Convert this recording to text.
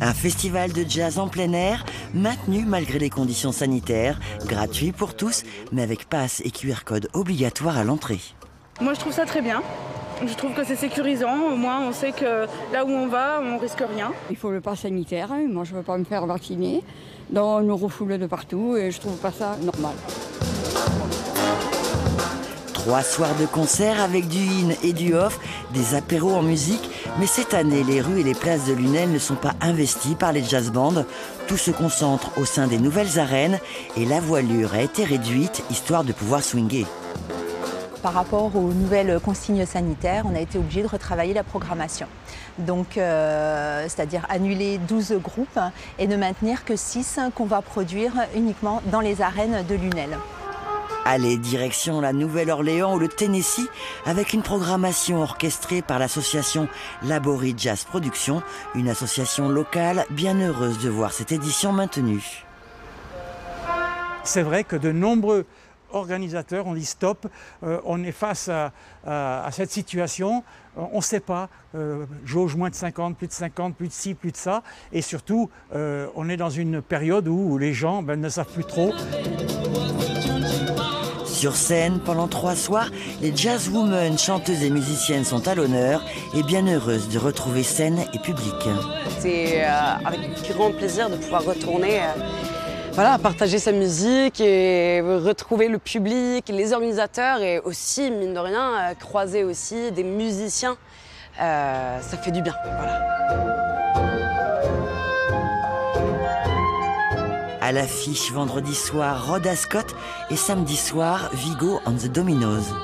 Un festival de jazz en plein air, maintenu malgré les conditions sanitaires, gratuit pour tous, mais avec passe et QR code obligatoire à l'entrée. Moi je trouve ça très bien. Je trouve que c'est sécurisant, au moins on sait que là où on va, on risque rien. Il faut le pass sanitaire, moi je ne veux pas me faire vacciner, on nous refoule de partout et je trouve pas ça normal. 3 soirs de concert avec du in et du off, des apéros en musique, mais cette année, les rues et les places de Lunel ne sont pas investies par les jazz bands. Tout se concentre au sein des nouvelles arènes et la voilure a été réduite, histoire de pouvoir swinguer. Par rapport aux nouvelles consignes sanitaires, on a été obligé de retravailler la programmation. Donc, c'est-à-dire annuler 12 groupes et ne maintenir que 6 qu'on va produire uniquement dans les arènes de Lunel. Allez, direction la Nouvelle-Orléans ou le Tennessee, avec une programmation orchestrée par l'association Laborie Jazz Productions, une association locale bien heureuse de voir cette édition maintenue. C'est vrai que de nombreux organisateurs ont dit stop, on est face à cette situation, on ne sait pas, jauge moins de 50, plus de 50, plus de 6, plus de ça, et surtout on est dans une période où les gens ne savent plus trop. Sur scène, pendant 3 soirs, les jazz women, chanteuses et musiciennes sont à l'honneur et bien heureuses de retrouver scène et public. C'est avec grand plaisir de pouvoir retourner, voilà, partager sa musique et retrouver le public, les organisateurs et aussi, mine de rien, croiser aussi des musiciens. Ça fait du bien, voilà. À l'affiche vendredi soir, Rhoda Scott et samedi soir, Vigo on the Dominoes.